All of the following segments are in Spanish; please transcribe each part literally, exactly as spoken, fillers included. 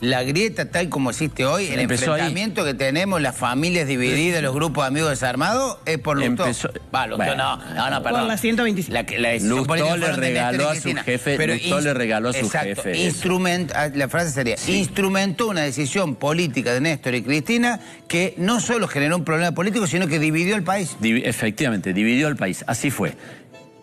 La grieta tal como existe hoy, el empezó enfrentamiento ahí. Que tenemos, las familias divididas, los grupos de amigos desarmados, es por Lustó. Empezó... Va, Lustó, bueno, no, no, no, perdón. Por la ciento veinticinco. La, la Lustó le regaló a su jefe, Pero Lustó in... le regaló a su Exacto. jefe. Instrument... La frase sería, sí. instrumentó una decisión política de Néstor y Cristina que no solo generó un problema político, sino que dividió el país. Div... Efectivamente, dividió el país, así fue.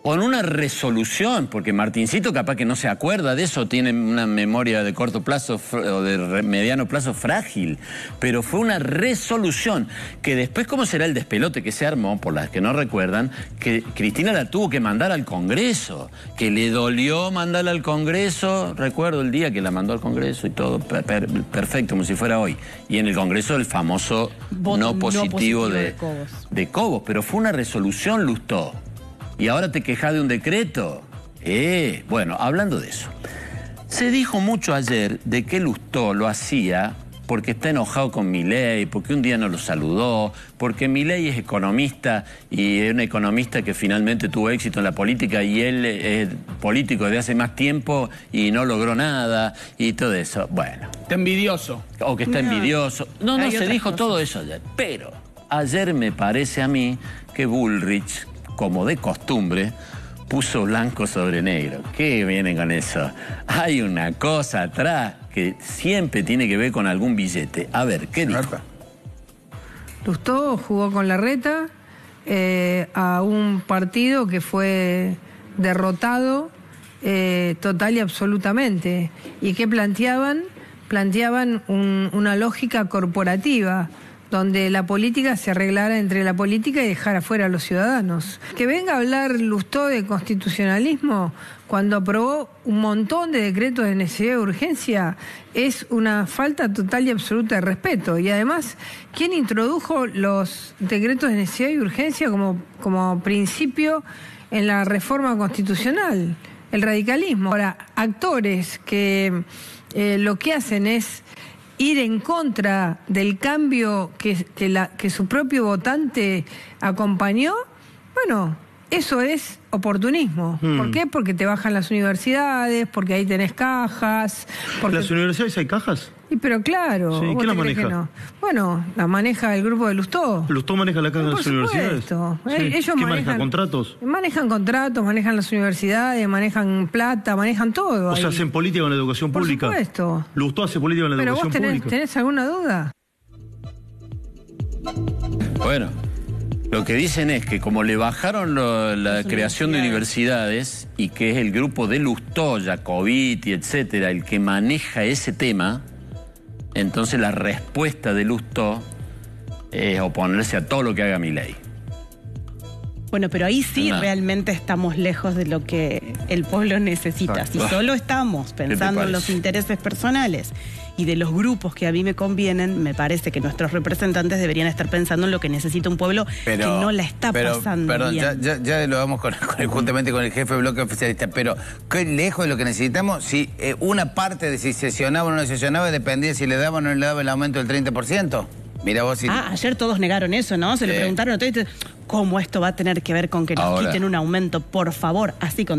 Con una resolución, porque Martincito capaz que no se acuerda de eso, tiene una memoria de corto plazo o de mediano plazo frágil, pero fue una resolución que después, ¿cómo será el despelote que se armó, por las que no recuerdan, que Cristina la tuvo que mandar al Congreso, que le dolió mandarla al Congreso, recuerdo el día que la mandó al Congreso y todo per perfecto, como si fuera hoy, y en el Congreso el famoso Voto no positivo, no positivo de, de, Cobos. de Cobos, pero fue una resolución, Lustó. Y ahora te quejas de un decreto. Eh, bueno, hablando de eso. Se dijo mucho ayer de que Lustó lo hacía porque está enojado con Milei, porque un día no lo saludó, porque Milei es economista y es un economista que finalmente tuvo éxito en la política y él es político desde hace más tiempo y no logró nada y todo eso. Bueno. Está envidioso. O que está no. envidioso. No, no, Hay se dijo cosas. todo eso ayer. Pero ayer me parece a mí que Bullrich, como de costumbre, puso blanco sobre negro. ¿Qué viene con eso? Hay una cosa atrás que siempre tiene que ver con algún billete. A ver, ¿qué dijo? Lustó jugó con Larreta eh, a un partido que fue derrotado eh, total y absolutamente. ¿Y qué planteaban? Planteaban un, una lógica corporativa, donde la política se arreglara entre la política y dejar afuera a los ciudadanos. Que venga a hablar Lustó de constitucionalismo cuando aprobó un montón de decretos de necesidad y urgencia es una falta total y absoluta de respeto. Y además, ¿quién introdujo los decretos de necesidad y urgencia como, como principio en la reforma constitucional? El radicalismo. Ahora, actores que eh, lo que hacen es ir en contra del cambio que, que, la, que su propio votante acompañó, bueno, eso es oportunismo. Hmm. ¿Por qué? Porque te bajan las universidades, porque ahí tenés cajas. Porque... ¿Las universidades hay cajas? Y pero claro. Sí, ¿quién las maneja? No? Bueno, la maneja el grupo de Lustó. Lustó maneja la caja de las universidades. Sí. Ellos ¿Qué manejan, manejan contratos? Manejan contratos, manejan las universidades, manejan plata, manejan todo. O ahí. sea, hacen política con la educación Por pública. Por supuesto. Lustó hace política con la pero educación vos tenés, pública. ¿Tenés alguna duda? Bueno, lo que dicen es que como le bajaron lo, la las creación de universidades y que es el grupo de Lustó, Jacobit y etcétera, el que maneja ese tema. Entonces la respuesta de Lustó es oponerse a todo lo que haga Milei. Bueno, pero ahí sí no. realmente estamos lejos de lo que el pueblo necesita. Exacto. Si solo estamos pensando en los intereses personales y de los grupos que a mí me convienen, me parece que nuestros representantes deberían estar pensando en lo que necesita un pueblo pero, que no la está pero, pasando perdón, bien. Ya, ya, ya lo vamos con, con, justamente con el jefe de bloque oficialista, pero qué lejos de lo que necesitamos si eh, una parte de si sesionaba o no sesionaba dependía si le daban o no le daban el aumento del treinta por ciento. Mira vos si... Ah, ayer todos negaron eso, ¿no? Se eh... le preguntaron a todos, ¿cómo esto va a tener que ver con que nos Ahora. quiten un aumento? Por favor, así con